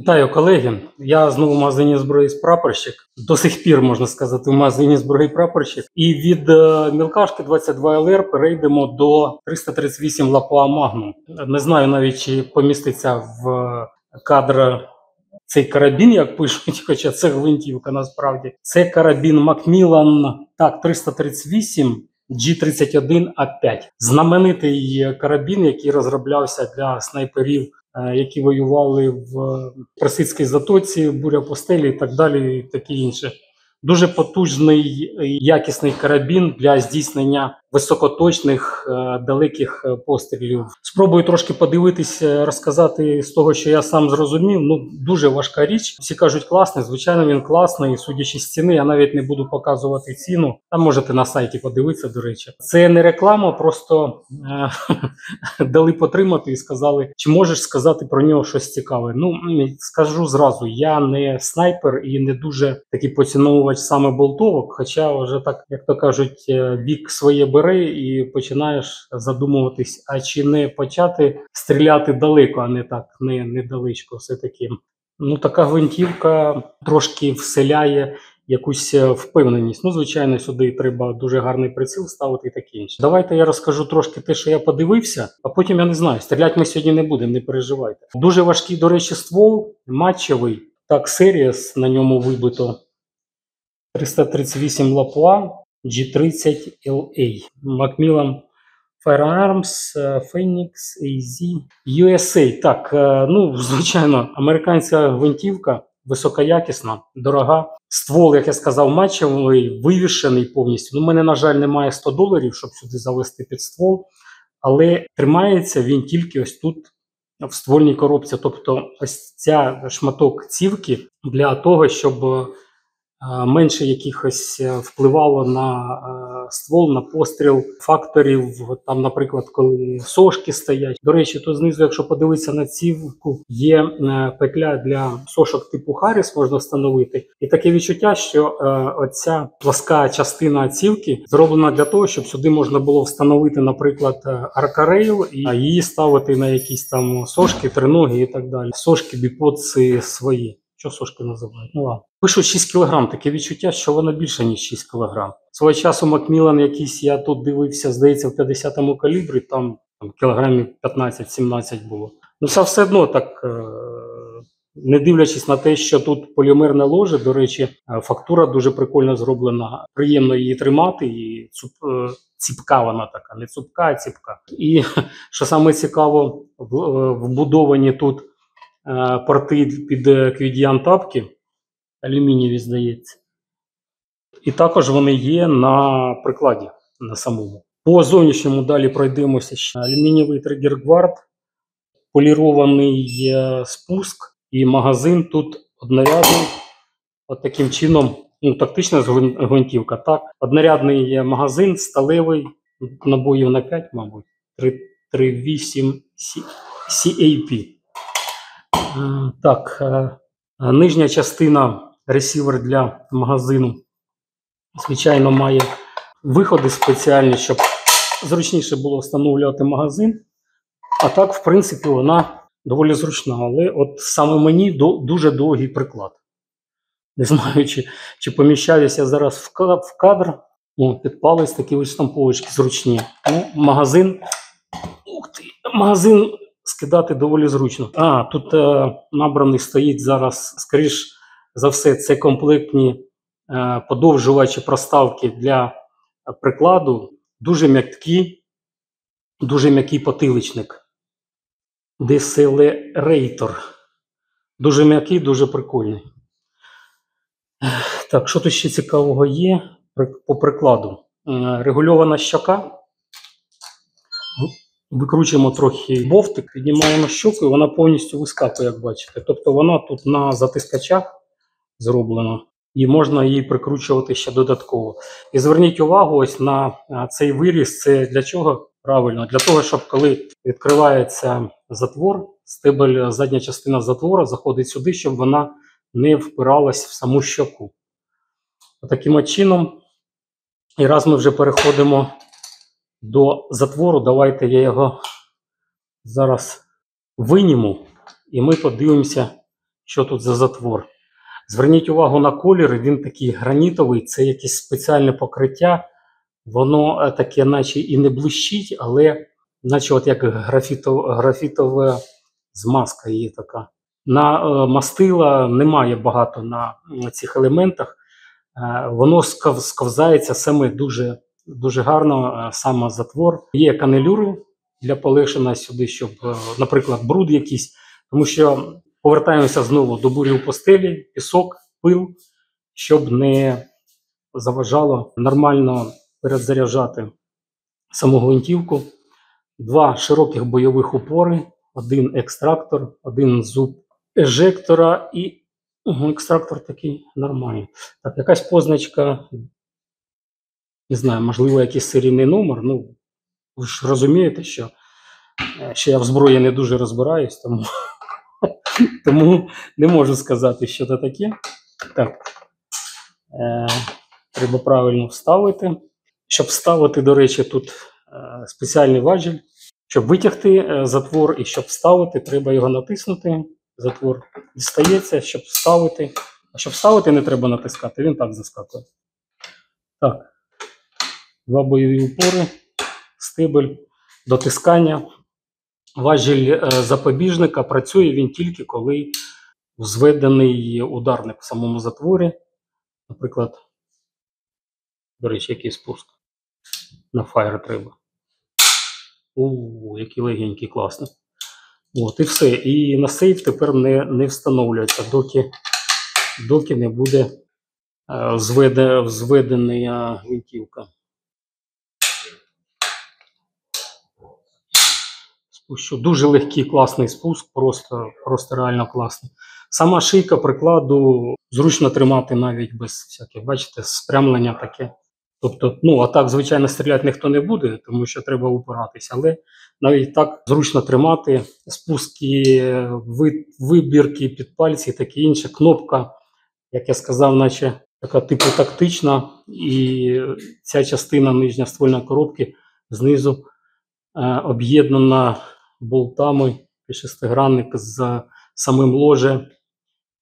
Вітаю, колеги. Я знову в магазині зброї «Прапорщик». До сих пір, можна сказати, в магазині зброї «Прапорщик». І від мілкашки 22 ЛР перейдемо до 338 лапуа Magnum. Не знаю навіть, чи поміститься в кадр цей карабін, як пишуть, хоча це гвинтівка насправді. Це карабін Macmillan, так, 338 G31A5. Знаменитий карабін, який розроблявся для снайперів, які воювали в Персидській затоці, Буря в пустелі і так далі, і таке інше. Дуже потужний і якісний карабін для здійснення високоточних, далеких пострілів. Спробую трошки подивитися, розказати з того, що я сам зрозумів. Ну, дуже важка річ. Всі кажуть, класний. Звичайно, він класний. Судячи з ціни, я навіть не буду показувати ціну. Там можете на сайті подивитися, до речі. Це не реклама, просто дали потримати і сказали, чи можеш сказати про нього щось цікаве. Ну, скажу зразу, я не снайпер і не дуже такий поціновувач саме болтовок, хоча вже так, як то кажуть, вік своє і починаєш задумуватись, а чи не почати стріляти далеко, а не так, недалечко все-таки. Ну, така гвинтівка трошки вселяє якусь впевненість. Ну, звичайно, сюди треба дуже гарний приціл ставити і таке інше. Давайте я розкажу трошки те, що я подивився, а потім я не знаю. Стріляти ми сьогодні не будемо, не переживайте. Дуже важкий, до речі, ствол, матчевий. Так, Series на ньому вибито. 338 лапуа. G30LA, Macmillan Firearms, Phoenix, AZ, USA. Так, ну, звичайно, американська гвинтівка, високоякісна, дорога. Ствол, як я сказав, матчевий, вивішений повністю. Ну, у мене, на жаль, немає $100, щоб сюди завести під ствол, але тримається він тільки ось тут, в ствольній коробці. Тобто ось ця шматок цівки для того, щоб менше якихось впливало на ствол, на постріл факторів. Там, наприклад, коли сошки стоять. До речі, тут знизу, якщо подивитися на цівку, є петля для сошок типу Харріс, можна встановити. І таке відчуття, що оця пласка частина цівки зроблена для того, щоб сюди можна було встановити, наприклад, аркарейл і її ставити на якісь там сошки, триноги і так далі. Сошки, біподси свої. Що сошки називають? Ну ладно. Пишу 6 кг, таке відчуття, що вона більше, ніж 6 кг. Свого часу Macmillan якийсь, я тут дивився, здається, в 50-му калібрі, там кілограмів 15-17 було. Ну це все одно так, не дивлячись на те, що тут полімерне ложе, до речі, фактура дуже прикольно зроблена, приємно її тримати, і ціпка вона така, не цупка, а ціпка. І що саме цікаво, вбудовані тут порти під квід'ян тапки, алюмінієві, здається. І також вони є на прикладі, на самому. По зовнішньому далі пройдемося ще. Алюмінієвий тригер-гвард, полірований спуск і магазин тут однорядний. От таким чином, ну, тактична гвинтівка, так. Однорядний магазин, сталевий, набоїв на 5, мабуть, 338 CAP. Так, нижня частина, ресівер для магазину, звичайно, має виходи спеціальні, щоб зручніше було встановлювати магазин. А так, в принципі, вона доволі зручна, але от саме мені дуже довгий приклад. Не знаю, чи поміщаюся зараз в кадр. О, підпались такі ось штамповочки зручні. Ну, магазин, ух ти, магазин скидати доволі зручно. А, тут набраний стоїть зараз, скоріш за все, це комплектні подовжувачі проставки для прикладу. Дуже м'який потиличник. Деселерейтор. Дуже м'який, дуже прикольний. Так, що тут ще цікавого є по прикладу? Регульована щока. Викручуємо трохи бовтик, піднімаємо щоку, і вона повністю вискакує, як бачите. Тобто вона тут на затискачах зроблена, і можна її прикручувати ще додатково. І зверніть увагу ось на цей виріз. Це для чого? Правильно, для того, щоб коли відкривається затвор, стебель, задня частина затвора заходить сюди, щоб вона не впиралась в саму щоку. Таким чином, і раз ми вже переходимо до затвору, давайте я його зараз виніму, і ми подивимося, що тут за затвор. Зверніть увагу на колір, він такий гранітовий, це якесь спеціальне покриття, воно таке наче і не блищить, але наче от як графітова змазка є така. На мастила немає багато на цих елементах, воно сковзається саме дуже гарно, саме затвор. Є канелюри для полегшення сюди, щоб, наприклад, бруд якийсь, тому що повертаємося знову до бурі в пустелі, пісок, пил, щоб не заважало нормально перезаряджати саму гвинтівку. Два широких бойових упори, один екстрактор, один зуб ежектора і екстрактор такий нормальний. Так, якась позначка, не знаю, можливо, якийсь серійний номер, ну, ви ж розумієте, що я в зброї не дуже розбираюсь, тому не можу сказати, що це таке. Так, треба правильно вставити. Щоб вставити, до речі, тут спеціальний важіль. Щоб витягти затвор і щоб вставити, треба його натиснути. Затвор дістається, щоб вставити. А щоб вставити, не треба натискати, він так заскакує. Так, два бойові упори, стебель, дотискання. Важіль запобіжника працює він тільки, коли зведений ударник в самому затворі. Наприклад, до речі, який спуск на фаєр треба. О, який легенький, класний. От і все. І на сейф тепер не встановлюється, доки не буде зведена гвинтівка. Що дуже легкий, класний спуск, просто реально класний. Сама шийка прикладу зручно тримати навіть без всяких, бачите, спрямлення таке. Тобто, ну, а так, звичайно, стріляти ніхто не буде, тому що треба упиратися, але навіть так зручно тримати. Спуски, вибірки під пальці і таке інше. Кнопка, як я сказав, наче така типу тактична, і ця частина нижня ствольної коробки знизу об'єднана болтами, шестигранник з самим ложе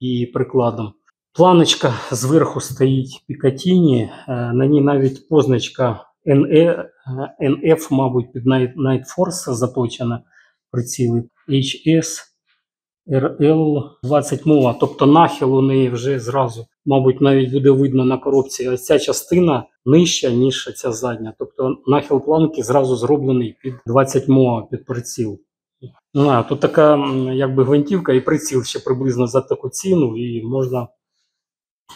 і прикладом. Планочка зверху стоїть Пікатіні, на ній навіть позначка NF, мабуть, під Night Force заточена приціли. HS РЛ 20 MOA, тобто нахил у неї вже зразу, мабуть, навіть буде видно на коробці. Ось ця частина нижча, ніж ця задня, тобто нахил планки зразу зроблений під 20 MOA, під приціл. Тут така якби гвинтівка і приціл ще приблизно за таку ціну, і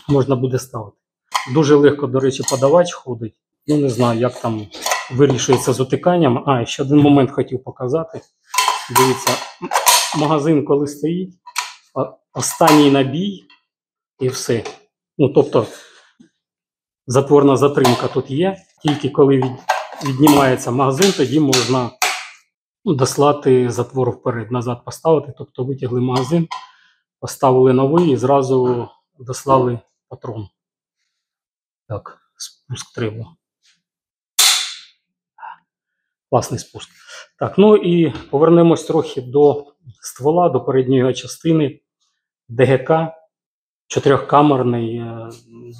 можна буде ставити. Дуже легко, до речі, подавач ходить. Ну, не знаю, як там вирішується з утиканням. А, ще один момент хотів показати. Дивіться, магазин коли стоїть, останній набій і все. Ну, тобто, затворна затримка тут є. Тільки коли віднімається магазин, тоді можна дослати затвор вперед, назад поставити. Тобто витягли магазин, поставили новий і зразу дослали патрон. Так, спуск треба. Класний спуск. Так, ну і повернемось трохи до ствола, до передньої частини. ДГК, чотирьохкамерний,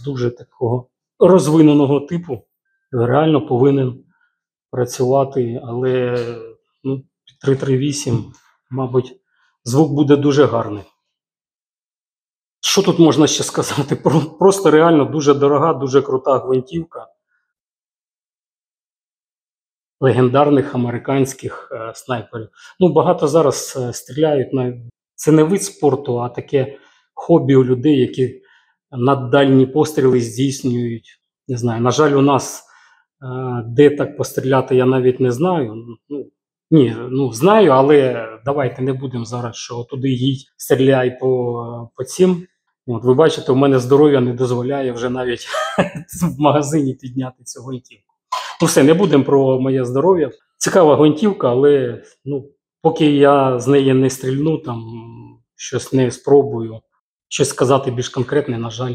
дуже такого розвиненого типу. Реально повинен працювати, але, ну, 338, мабуть, звук буде дуже гарний. Що тут можна ще сказати? Просто реально дуже дорога, дуже крута гвинтівка легендарних американських снайперів. Ну, багато зараз стріляють, це не вид спорту, а таке хобі у людей, які наддальні постріли здійснюють. Не знаю, на жаль, у нас де так постріляти, я навіть не знаю. Ну, знаю, але давайте не будемо зараз, що туди їй стріляй по цим. От, ви бачите, у мене здоров'я не дозволяє вже навіть в магазині підняти цю гвинтівку. Ну все, не будемо про моє здоров'я. Цікава гвинтівка, але, ну, поки я з неї не стрільну, там, щось не спробую, щось сказати більш конкретне, на жаль,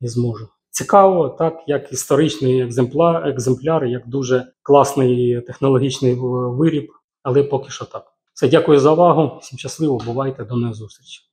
не зможу. Цікаво, так, як історичний екземпляр, як дуже класний технологічний виріб, але поки що так. Все, дякую за увагу, всім щасливо, бувайте, до нових зустрічей.